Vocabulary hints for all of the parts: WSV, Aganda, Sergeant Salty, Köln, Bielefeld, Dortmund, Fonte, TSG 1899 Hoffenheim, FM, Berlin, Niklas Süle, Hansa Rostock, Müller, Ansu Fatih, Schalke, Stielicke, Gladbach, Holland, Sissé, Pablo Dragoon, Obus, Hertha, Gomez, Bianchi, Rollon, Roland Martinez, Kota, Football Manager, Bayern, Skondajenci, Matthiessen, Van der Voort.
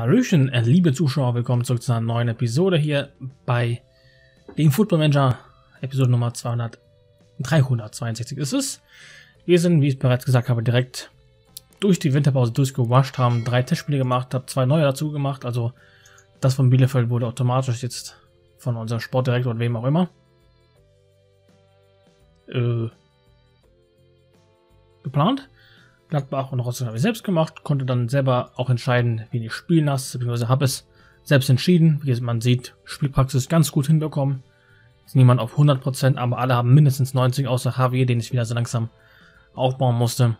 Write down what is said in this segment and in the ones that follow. Hallöchen, liebe Zuschauer, willkommen zurück zu einer neuen Episode hier bei dem Football Manager, Episode Nummer 362 ist es. Wir sind, wie ich bereits gesagt habe, direkt durch die Winterpause durchgewascht, haben 3 Testspiele gemacht, habe 2 neue dazu gemacht, also das von Bielefeld wurde automatisch jetzt von unserem Sportdirektor und wem auch immer geplant. Gladbach und Rostock habe ich selbst gemacht, konnte dann selber auch entscheiden, wen ich spielen lasse, beziehungsweise habe es selbst entschieden. Wie man sieht, Spielpraxis ganz gut hinbekommen. Ist niemand auf 100%, aber alle haben mindestens 90, außer HW, den ich wieder so langsam aufbauen musste.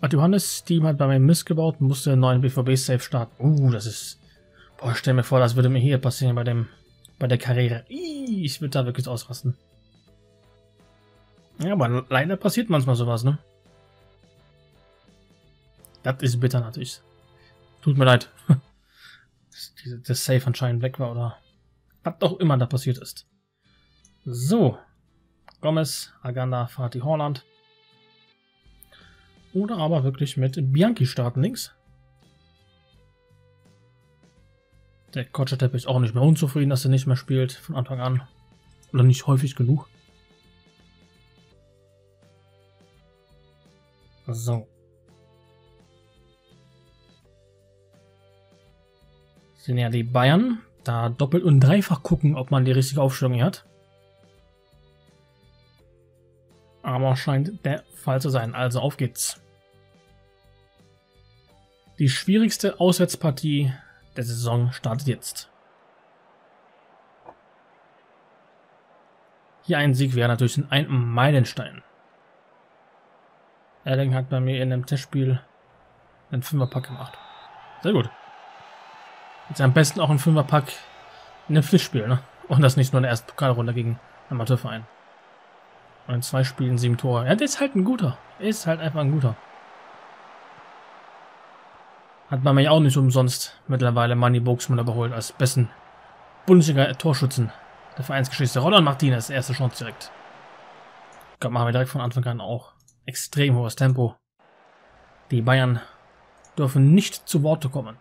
Hat Johannes, Team hat bei mir missgebaut, musste einen neuen BVB-Safe starten. Das ist... Boah, stell mir vor, das würde mir hier passieren bei der Karriere. Ich würde da wirklich ausrasten. Ja, aber leider passiert manchmal sowas, ne? Das ist bitter natürlich. Tut mir leid. Das Safe anscheinend weg war oder was auch immer da passiert ist. So. Gomez, Aganda, Fatih, Holland. Oder aber wirklich mit Bianchi starten links. Der Kotschap ist auch nicht mehr unzufrieden, dass er nicht mehr spielt von Anfang an. Oder nicht häufig genug. So. Sind ja die Bayern, da doppelt und dreifach gucken, ob man die richtige Aufstellung hier hat. Aber scheint der Fall zu sein, also auf geht's. Die schwierigste Auswärtspartie der Saison startet jetzt. Hier ein Sieg wäre natürlich ein Meilenstein. Erling hat bei mir in dem Testspiel einen 5er-Pack gemacht. Sehr gut. Jetzt am besten auch ein 5er-Pack in einem Pflichtspiel, ne? Und das nicht nur in der ersten Pokalrunde gegen einen Amateurverein. Und in 2 Spielen 7 Tore. Ja, der ist halt ein guter. Der ist halt einfach ein guter. Hat man mich auch nicht umsonst mittlerweile Manni Boxmann überholt als besten Bundesliga-Torschützen der Vereinsgeschichte. Roland Martinez, erste Chance direkt. Komm, machen wir direkt von Anfang an auch. Extrem hohes Tempo. Die Bayern dürfen nicht zu Worte kommen.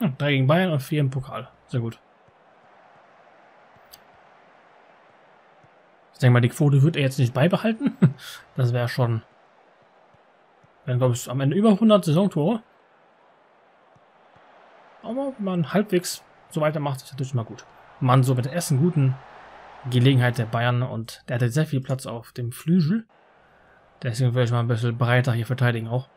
Hm, 3 gegen Bayern und 4 im Pokal. Sehr gut. Ich denke mal, die Quote wird er jetzt nicht beibehalten. Das wäre schon... Dann glaube ich am Ende über 100 Saisontore. Aber wenn man halbwegs so weitermacht, ist natürlich mal gut. Man so mit der ersten guten Gelegenheit der Bayern und der hatte sehr viel Platz auf dem Flügel. Deswegen werde ich mal ein bisschen breiter hier verteidigen auch.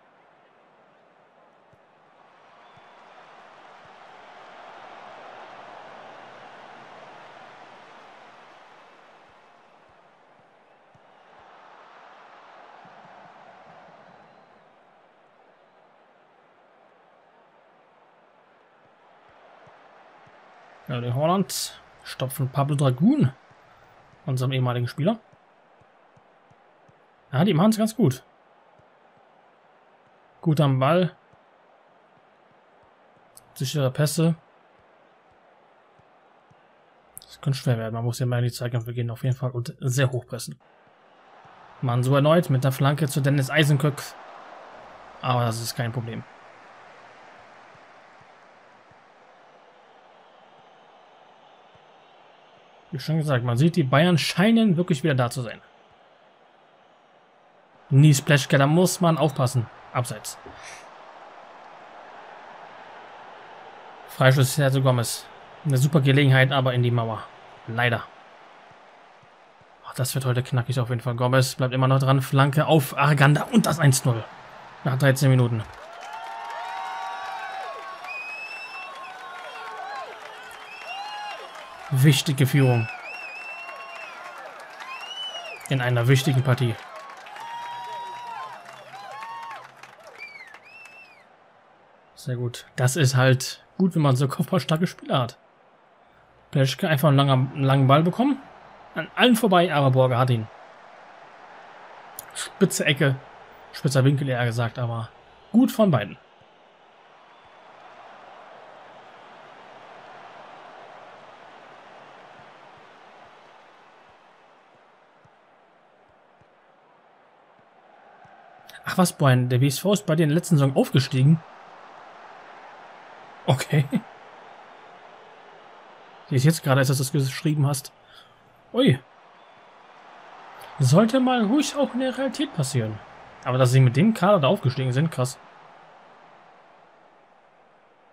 Ja, der Holland Stopp von Pablo Dragoon, unserem ehemaligen Spieler. Ja, die machen es ganz gut. Gut am Ball. Sichere Pässe. Das könnte schwer werden. Man muss ja mal in die Zweikämpfe gehen, auf jeden Fall. Und sehr hoch pressen. Man so erneut mit der Flanke zu Dennis Eisenköck. Aber das ist kein Problem. Wie schon gesagt, man sieht, die Bayern scheinen wirklich wieder da zu sein. Nie Pelschke, da muss man aufpassen. Abseits. Freischuss Sergio Gomez. Eine super Gelegenheit, aber in die Mauer. Leider. Ach, das wird heute knackig auf jeden Fall. Gomez bleibt immer noch dran. Flanke auf Aganda und das 1-0. Nach 13 Minuten. Wichtige Führung. In einer wichtigen Partie. Sehr gut. Das ist halt gut, wenn man so kopfballstarke Spieler hat. Pelschke einfach einen langen Ball bekommen. An allen vorbei, aber Borger hat ihn. Spitze Ecke. Spitzer Winkel eher gesagt, aber gut von beiden. Ach was, Brian, der WSV ist bei dir in der letzten Saison aufgestiegen. Okay. Sehe ich jetzt gerade, als du das geschrieben hast. Ui. Sollte mal ruhig auch in der Realität passieren. Aber dass sie mit dem Kader da aufgestiegen sind, krass.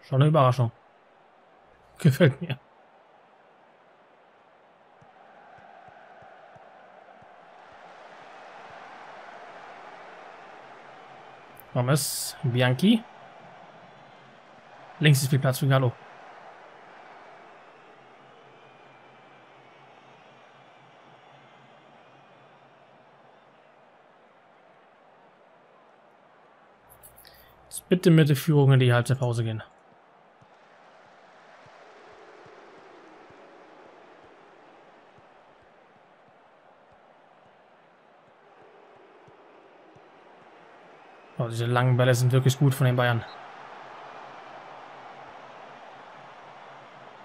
Schon eine Überraschung. Gefällt mir. Gomez, Bianchi. Links ist viel Platz für Gallo. Jetzt bitte mit der Führung in die Halbzeitpause gehen. Oh, diese langen Bälle sind wirklich gut von den Bayern.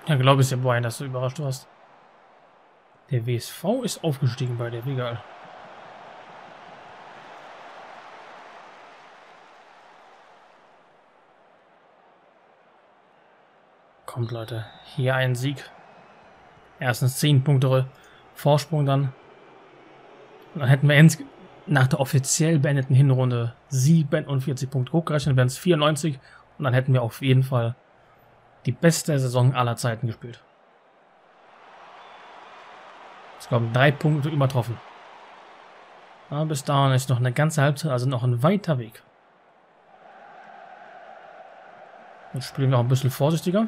Ja, glaube ich dir, Brian, dass du überrascht warst. Der WSV ist aufgestiegen bei der Regal. Kommt, Leute. Hier ein Sieg. Erstens 10 Punkte Vorsprung dann. Und dann hätten wir nach der offiziell beendeten Hinrunde 47 Punkte hochgerechnet, wären es 94. Und dann hätten wir auf jeden Fall die beste Saison aller Zeiten gespielt. Es kommen 3 Punkte übertroffen. Aber bis dahin ist noch eine ganze Halbzeit, also noch ein weiter Weg. Jetzt spielen wir auch ein bisschen vorsichtiger.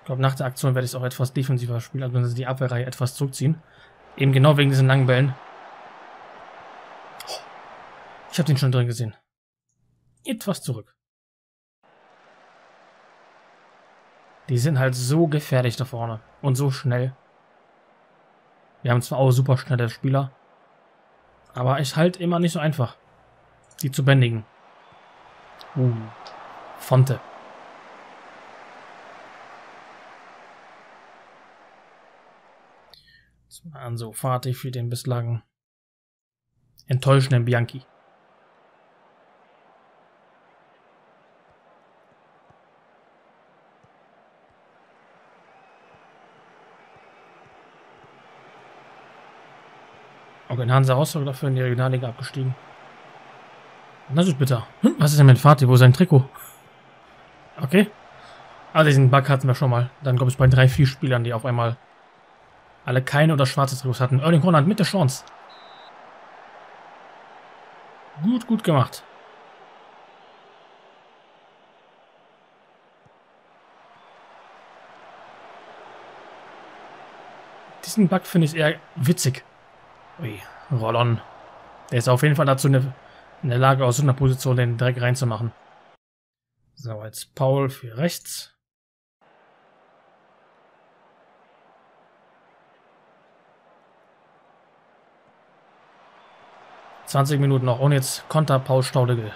Ich glaube, nach der Aktion werde ich es auch etwas defensiver spielen, also wenn sie die Abwehrreihe etwas zurückziehen. Eben genau wegen diesen langen Bällen. Ich habe den schon drin gesehen. Etwas zurück. Die sind halt so gefährlich da vorne und so schnell. Wir haben zwar auch super schnelle Spieler, aber ist halt immer nicht so einfach, die zu bändigen. Fonte. Jetzt mal an so Fatih für den bislang enttäuschenden Bianchi. Okay, in Hansa Rostock dafür in die Regionalliga abgestiegen. Das ist bitter. Was ist denn mit Fatih? Wo ist sein Trikot? Okay. Also diesen Bug hatten wir schon mal. Dann kommt es bei 3-4 Spielern, die auf einmal alle keine oder schwarze Trikots hatten. Erling Haaland mit der Chance. Gut gemacht. Diesen Bug finde ich eher witzig. Ui, Rollon. Der ist auf jeden Fall dazu in der Lage, aus so einer Position den Dreck reinzumachen. So, jetzt Paul für rechts. Zwanzig Minuten noch und jetzt Konter Paul Staudigl.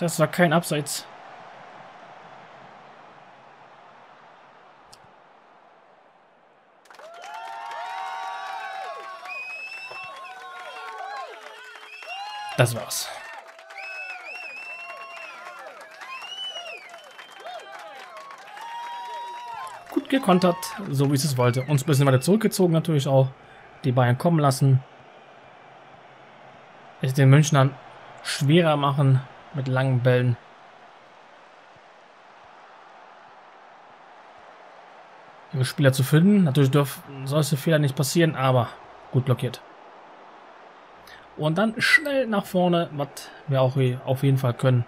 Das war kein Abseits. Das war's. Gut gekontert, so wie es wollte. Uns ein bisschen weiter zurückgezogen natürlich auch. Die Bayern kommen lassen. Es den Münchnern schwerer machen. Mit langen Bällen. Ihre Spieler zu finden. Natürlich dürfen solche Fehler nicht passieren, aber gut blockiert. Und dann schnell nach vorne, was wir auch auf jeden Fall können.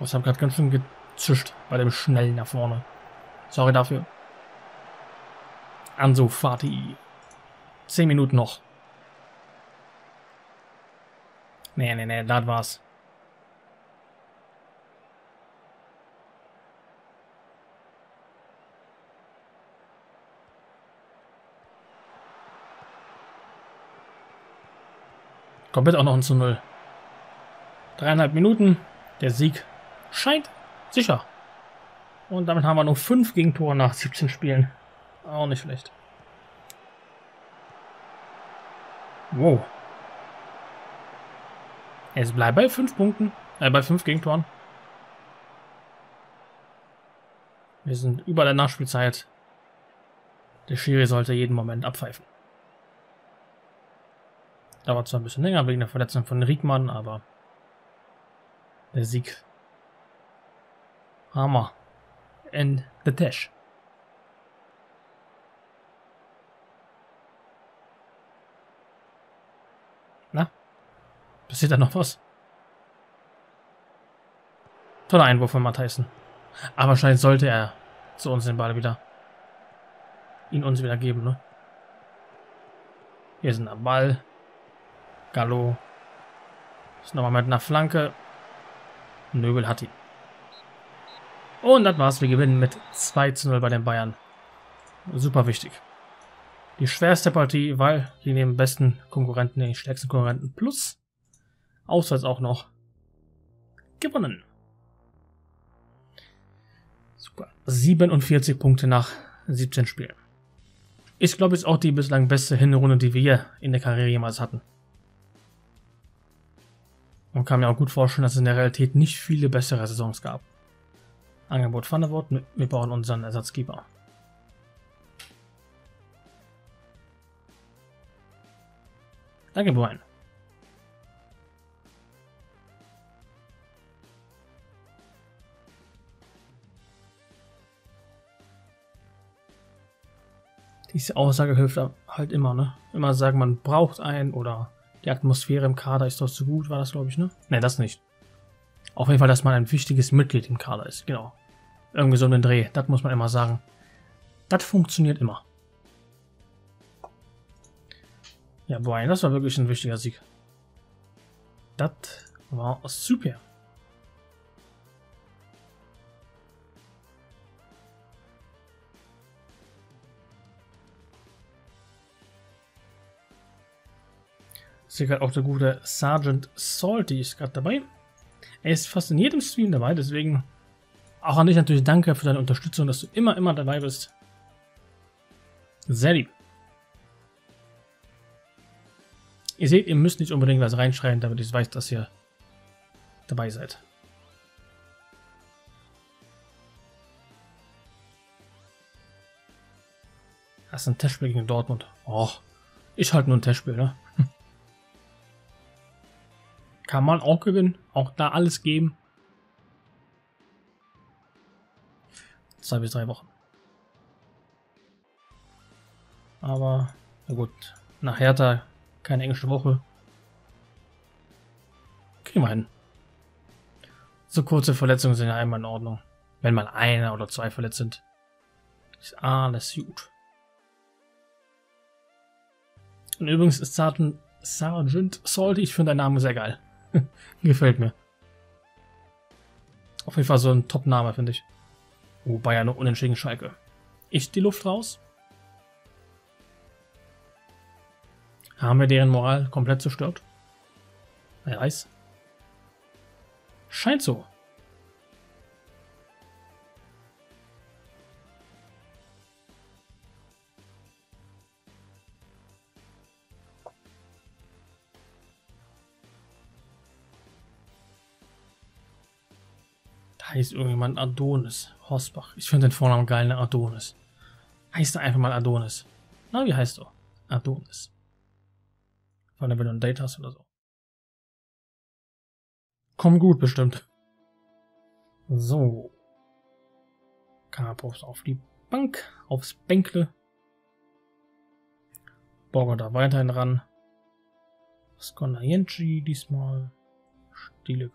Ich habe gerade ganz schön gezischt bei dem schnellen nach vorne. Sorry dafür. Ansu Fatih. 10 Minuten noch. Nee, das war's. Kommt auch noch ein 1:0. 3,5 Minuten. Der Sieg scheint sicher. Und damit haben wir nur 5 Gegentore nach 17 Spielen. Auch nicht schlecht. Wow. Es bleibt bei 5 Punkten. Bei 5 Gegentoren. Wir sind über der Nachspielzeit. Der Schiri sollte jeden Moment abpfeifen. Dauert zwar ein bisschen länger wegen der Verletzung von Rietmann, aber der Sieg. Hammer. In the Dash. Na? Passiert da noch was? Toller Einwurf von Matthiessen. Aber wahrscheinlich sollte er zu uns den Ball wieder. Ihn uns wieder geben, ne? Hier sind der Ball. Gallo. Ist nochmal mit einer Flanke. Nöbel hat ihn. Und das war's. Wir gewinnen mit 2:0 bei den Bayern. Super wichtig. Die schwerste Partie, weil die neben den besten Konkurrenten, den stärksten Konkurrenten plus auswärts auch noch gewonnen. Super. 47 Punkte nach 17 Spielen. Ist, glaube ich, auch die bislang beste Hinrunde, die wir in der Karriere jemals hatten. Man kann mir auch gut vorstellen, dass es in der Realität nicht viele bessere Saisons gab. Angebot Van der Voort, wir brauchen unseren Ersatzgeber. Danke, Brian. Diese Aussage hilft halt immer, ne? Immer sagen, man braucht einen oder die Atmosphäre im Kader ist doch zu gut, war das, glaube ich, ne? Ne, das nicht. Auf jeden Fall, dass man ein wichtiges Mitglied im Kader ist, genau. Irgendwie so einen Dreh, das muss man immer sagen. Das funktioniert immer. Ja, Brian, das war wirklich ein wichtiger Sieg. Das war super. Ist gerade auch der gute Sergeant Salty ist gerade dabei. Er ist fast in jedem Stream dabei, deswegen auch an dich natürlich danke für deine Unterstützung, dass du immer dabei bist. Sehr lieb. Ihr seht, ihr müsst nicht unbedingt was reinschreiben, damit ich weiß, dass ihr dabei seid. Das ist ein Testspiel gegen Dortmund. Och, ist halt nur ein Testspiel, ne? Kann man auch gewinnen, auch da alles geben. 2 bis 3 Wochen. Aber, na gut, nach Hertha keine englische Woche. Kriegen wir hin. So kurze Verletzungen sind ja einmal in Ordnung. Wenn mal einer oder zwei verletzt sind, ist alles gut. Und übrigens ist Sergeant Salty, ich finde deinen Namen sehr geil. Gefällt mir. Auf jeden Fall so ein Top-Name, finde ich. Oh, Bayern noch unentschieden, Schalke. Ist die Luft raus? Haben wir deren Moral komplett zerstört? Wer weiß. Scheint so. Heißt irgendjemand Adonis Horsbach. Ich finde den Vornamen geil, ne? Adonis. Heißt er einfach mal Adonis. Na, wie heißt du? Adonis. Vor allem, wenn du ein Date hast oder so. Komm gut, bestimmt. So. Karpov auf die Bank, aufs Bänkle. Borger da weiterhin ran. Skondajenci diesmal. Stileke.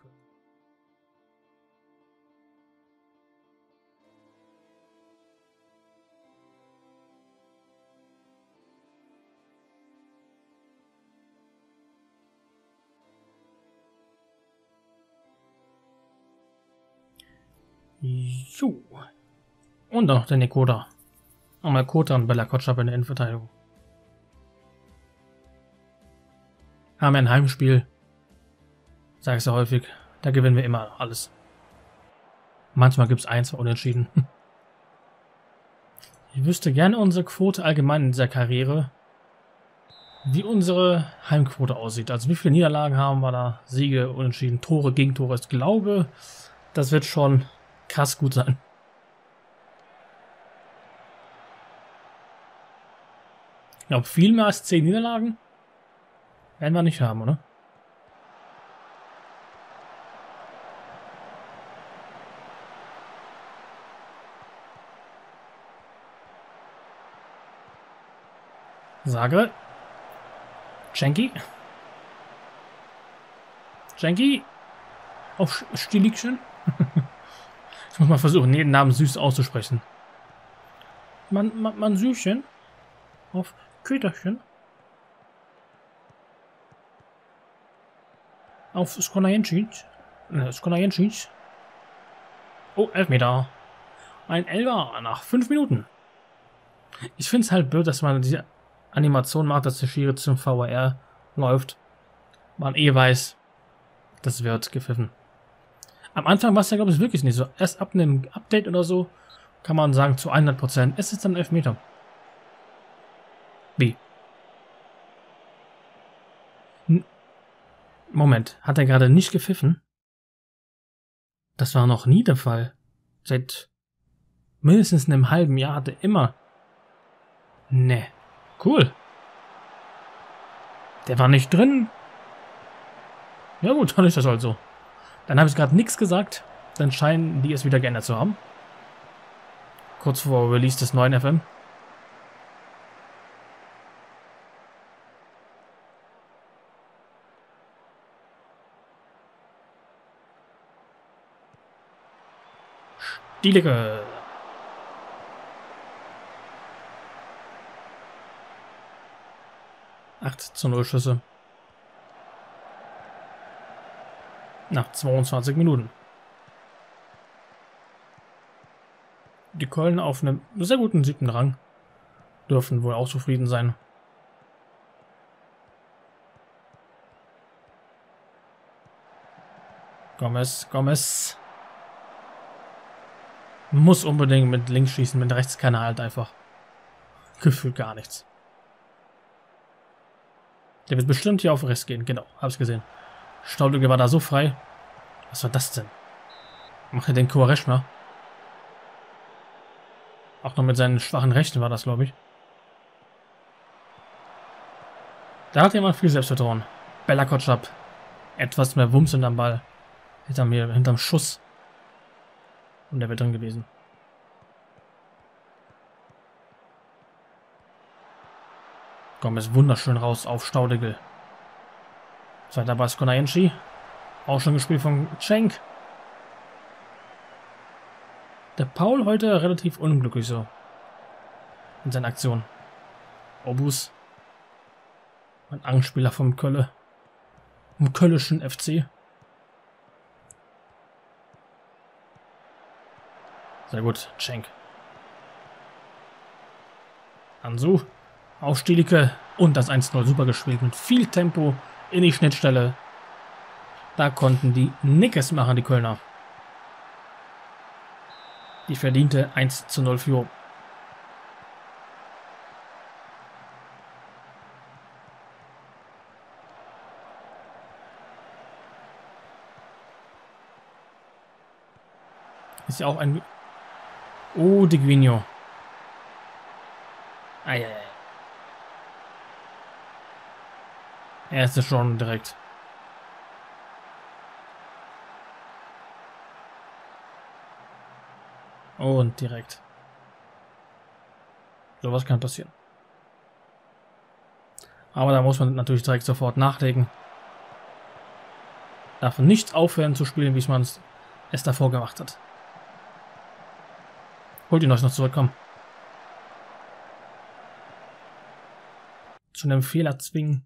So. Und dann noch der Nikota. Einmal Kota und Bella Kotschap in der Innenverteidigung. Haben wir ein Heimspiel. Sag ich ja häufig. Da gewinnen wir immer alles. Manchmal gibt es ein, zwei Unentschieden. Ich wüsste gerne unsere Quote allgemein in dieser Karriere, wie unsere Heimquote aussieht. Also wie viele Niederlagen haben wir da? Siege, Unentschieden, Tore, Gegentore. Ich glaube, das wird schon krass gut sein. Ich glaube, viel mehr als 10 Niederlagen werden wir nicht haben, oder? Sage. Cenki. Cenki. Auf Stilikchen. Ich muss mal versuchen, jeden Namen süß auszusprechen. Man Süßchen. Auf Köterchen. Auf Skonajenschitz. Skonajenschitz. Oh, Elfmeter. Ein Elfer nach 5 Minuten. Ich finde es halt blöd, dass man diese Animation macht, dass der Schiri zum VAR läuft. Man eh weiß, das wird gepfiffen. Am Anfang war es ja, glaube ich, wirklich nicht so. Erst ab einem Update oder so kann man sagen, zu 100%. Es ist dann 11 Meter. B. Moment, hat er gerade nicht gepfiffen? Das war noch nie der Fall. Seit mindestens einem halben Jahr hat er immer... Ne. Cool. Der war nicht drin. Ja gut, dann ist das halt so. Dann habe ich gerade nichts gesagt. Dann scheinen die es wieder geändert zu haben. Kurz vor Release des neuen FM. Stielige. Zu 0 Schüsse. Nach 22 Minuten. Die Köln auf einem sehr guten 7. Rang. Dürfen wohl auch zufrieden sein. Gomez. Muss unbedingt mit links schießen, mit rechts keine Halt einfach. Gefühlt gar nichts. Der wird bestimmt hier auf den Rest gehen. Genau, hab's gesehen. Staudigl war da so frei. Was war das denn? Macht er den Koreschma? Auch noch mit seinen schwachen Rechten war das, glaube ich. Da hat jemand viel Selbstvertrauen. Bella Kotschap. Etwas mehr Wumms hinterm Ball. Hinterm Schuss. Und der wäre drin gewesen. Gomez wunderschön raus auf Staudigl. Zweiter Ball Skonajenci. Auch schon gespielt von Cenk. Der Paul heute relativ unglücklich so. In seinen Aktionen. Obus. Ein Angstspieler vom Kölle. Im Köllischen FC. Sehr gut, Cenk. Ansu. Auf Stielicke und das 1-0 super gespielt mit viel Tempo in die Schnittstelle. Da konnten die nichts machen, die Kölner. Die verdiente 1-0 Führung. Ist ja auch ein... Oh, Di Guinho. Eieiei. Erste schon direkt. Und direkt. Sowas kann passieren. Aber da muss man natürlich direkt sofort nachlegen. Darf nichts aufhören zu spielen, wie man es davor gemacht hat. Holt ihn euch noch zurück, komm. Zu einem Fehler zwingen.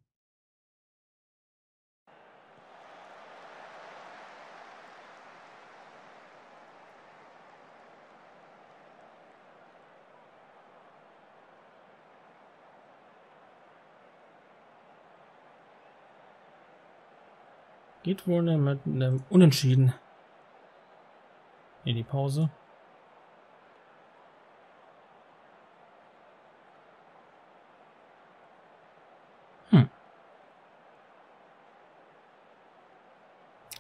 Geht wohl mit einem Unentschieden in die Pause.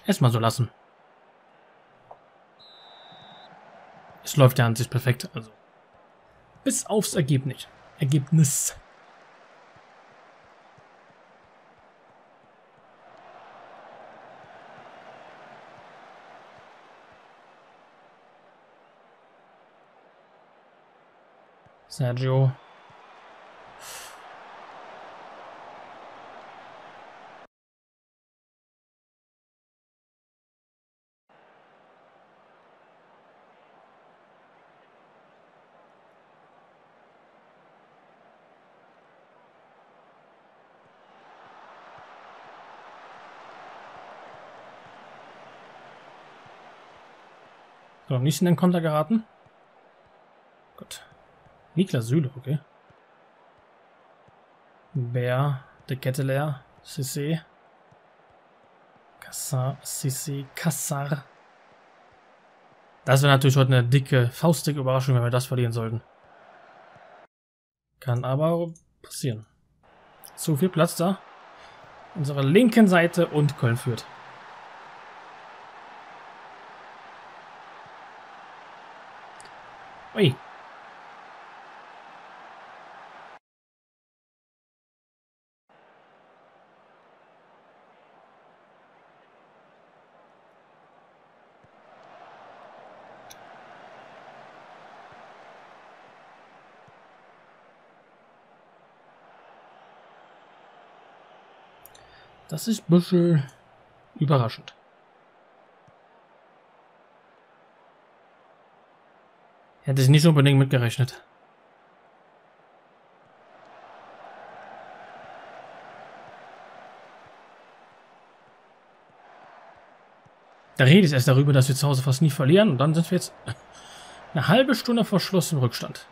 Erstmal so lassen. Es läuft ja an sich perfekt, also. Bis aufs Ergebnis. Sergio. So, nicht in den Konter geraten. Gut. Niklas Süle, okay. Bär, der Kette leer, Sissé. Kassar, Sissé, Kassar. Das wäre natürlich heute eine dicke, faustdicke Überraschung, wenn wir das verlieren sollten. Kann aber passieren. Zu viel Platz da. Unsere linken Seite und Köln führt. Ui. Das ist ein bisschen überraschend. Hätte ich nicht unbedingt mitgerechnet. Da rede ich erst darüber, dass wir zu Hause fast nie verlieren. Und dann sind wir jetzt eine halbe Stunde vor Schluss im Rückstand.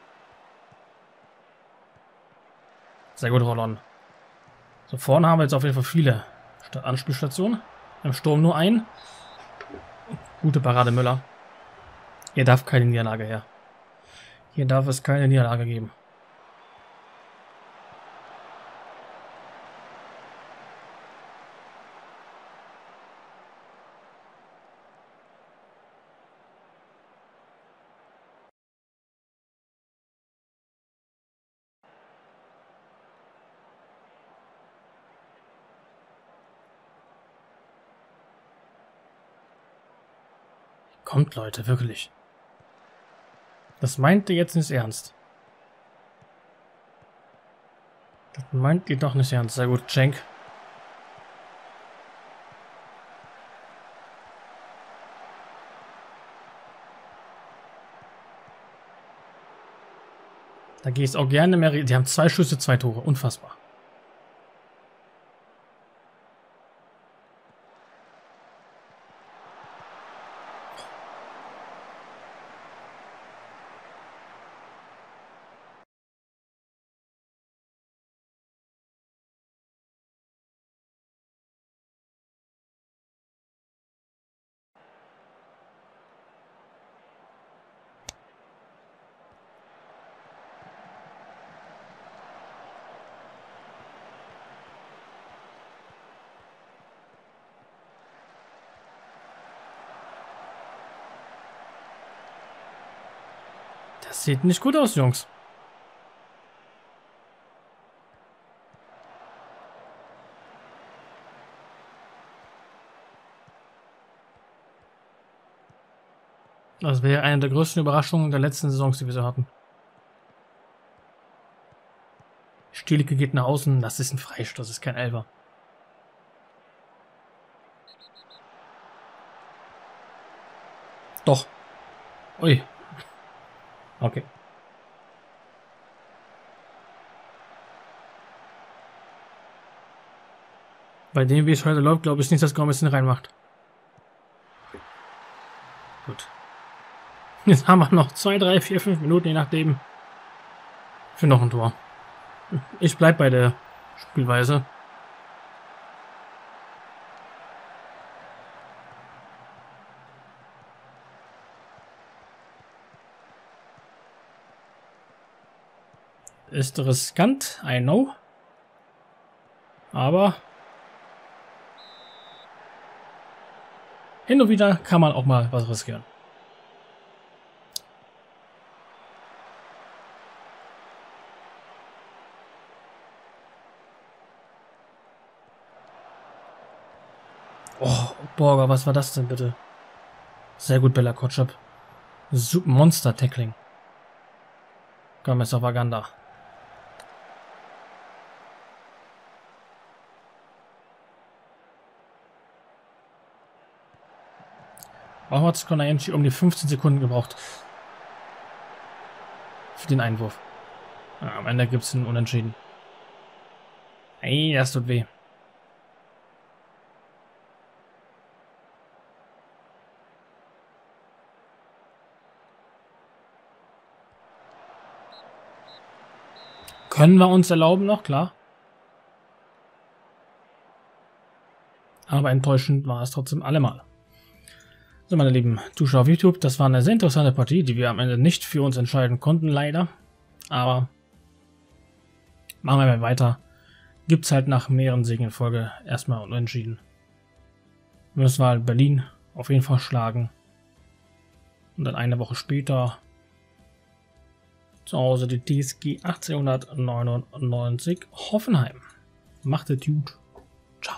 Sehr gut, Rollon. So, vorne haben wir jetzt auf jeden Fall viele Anspielstationen. Im Sturm nur einen. Gute Parade, Müller. Hier darf keine Niederlage her. Hier darf es keine Niederlage geben. Kommt, Leute, wirklich. Das meint ihr jetzt nicht ernst. Das meint ihr doch nicht ernst. Sehr gut, Cenk. Da gehe ich auch gerne mehr. Die haben 2 Schüsse, 2 Tore. Unfassbar. Das sieht nicht gut aus, Jungs. Das wäre eine der größten Überraschungen der letzten Saisons, die wir so hatten. Stielicke geht nach außen. Das ist ein Freistoß, das ist kein Elfer. Doch. Ui. Okay. Bei dem, wie es heute läuft, glaube ich nicht, dass Gomez ihn reinmacht. Gut. Jetzt haben wir noch 2, 3, 4, 5 Minuten, je nachdem. Für noch ein Tor. Ich bleibe bei der Spielweise. Ist riskant, I know. Aber hin und wieder kann man auch mal was riskieren. Oh, Borger, was war das denn bitte? Sehr gut, Bella Kotschap. Super Monster-Tackling. Gomez auf Aganda. Warum hat Cenki um die 15 Sekunden gebraucht? Für den Einwurf. Ja, am Ende gibt es einen Unentschieden. Ey, das tut weh. Können wir uns erlauben noch, klar. Aber enttäuschend war es trotzdem allemal. So, meine lieben Zuschauer auf YouTube, das war eine sehr interessante Partie, die wir am Ende nicht für uns entscheiden konnten, leider. Aber machen wir mal weiter. Gibt es halt nach mehreren Siegen in Folge erstmal unentschieden. Müssen wir halt Berlin auf jeden Fall schlagen. Und dann eine Woche später zu Hause die TSG 1899 Hoffenheim. Macht es gut. Ciao.